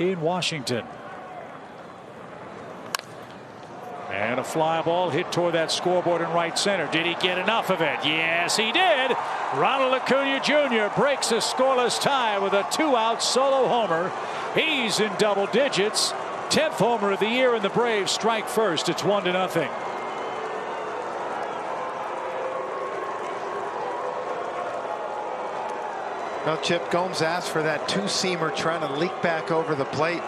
in Washington. And a fly ball hit toward that scoreboard in right center. Did he get enough of it? Yes, he did. Ronald Acuña Jr. breaks a scoreless tie with a two-out solo homer. He's in double digits. 10th homer of the year, and the Braves strike first. It's 1-0. Well, Chip, Gomes asked for that two-seamer trying to leak back over the plate.